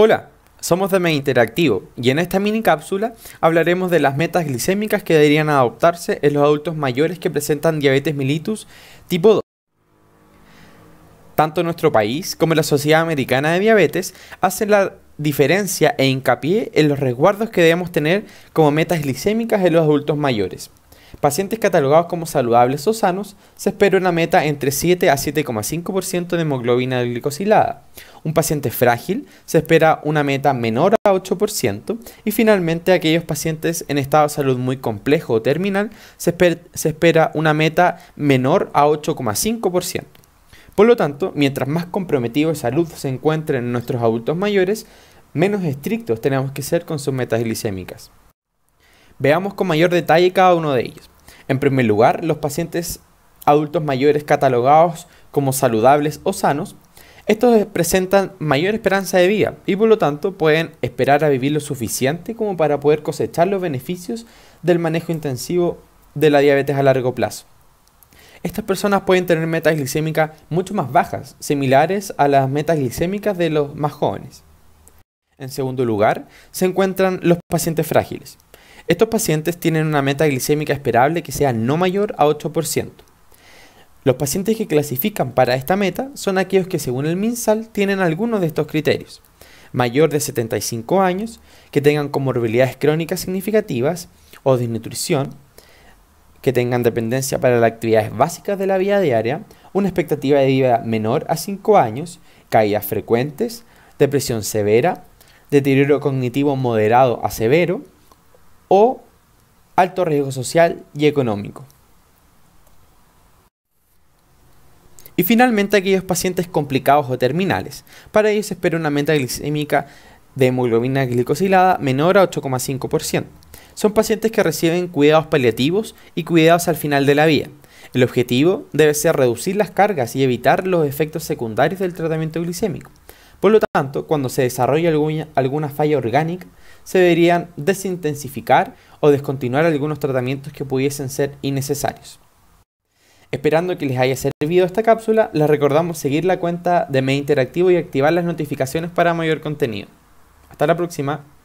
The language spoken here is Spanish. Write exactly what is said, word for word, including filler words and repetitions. Hola, somos de MedInteractivo y en esta mini cápsula hablaremos de las metas glicémicas que deberían adoptarse en los adultos mayores que presentan diabetes mellitus tipo dos. Tanto nuestro país como la Sociedad Americana de Diabetes hacen la diferencia e hincapié en los resguardos que debemos tener como metas glicémicas en los adultos mayores. Pacientes catalogados como saludables o sanos, se espera una meta entre siete a siete coma cinco por ciento de hemoglobina glicosilada. Un paciente frágil se espera una meta menor a ocho por ciento y finalmente aquellos pacientes en estado de salud muy complejo o terminal se, esper se espera una meta menor a ocho coma cinco por ciento. Por lo tanto, mientras más comprometidos de salud se encuentren nuestros adultos mayores, menos estrictos tenemos que ser con sus metas glicémicas. Veamos con mayor detalle cada uno de ellos. En primer lugar, los pacientes adultos mayores catalogados como saludables o sanos, estos presentan mayor esperanza de vida y por lo tanto pueden esperar a vivir lo suficiente como para poder cosechar los beneficios del manejo intensivo de la diabetes a largo plazo. Estas personas pueden tener metas glicémicas mucho más bajas, similares a las metas glicémicas de los más jóvenes. En segundo lugar, se encuentran los pacientes frágiles. Estos pacientes tienen una meta glicémica esperable que sea no mayor a ocho por ciento. Los pacientes que clasifican para esta meta son aquellos que según el MINSAL tienen algunos de estos criterios. Mayor de setenta y cinco años, que tengan comorbilidades crónicas significativas o desnutrición, que tengan dependencia para las actividades básicas de la vida diaria, una expectativa de vida menor a cinco años, caídas frecuentes, depresión severa, deterioro cognitivo moderado a severo, o alto riesgo social y económico. Y finalmente aquellos pacientes complicados o terminales. Para ellos se espera una meta glicémica de hemoglobina glicosilada menor a ocho coma cinco por ciento. Son pacientes que reciben cuidados paliativos y cuidados al final de la vida. El objetivo debe ser reducir las cargas y evitar los efectos secundarios del tratamiento glicémico. Por lo tanto, cuando se desarrolla alguna, alguna falla orgánica, se deberían desintensificar o descontinuar algunos tratamientos que pudiesen ser innecesarios. Esperando que les haya servido esta cápsula, les recordamos seguir la cuenta de MedInteractivo y activar las notificaciones para mayor contenido. Hasta la próxima.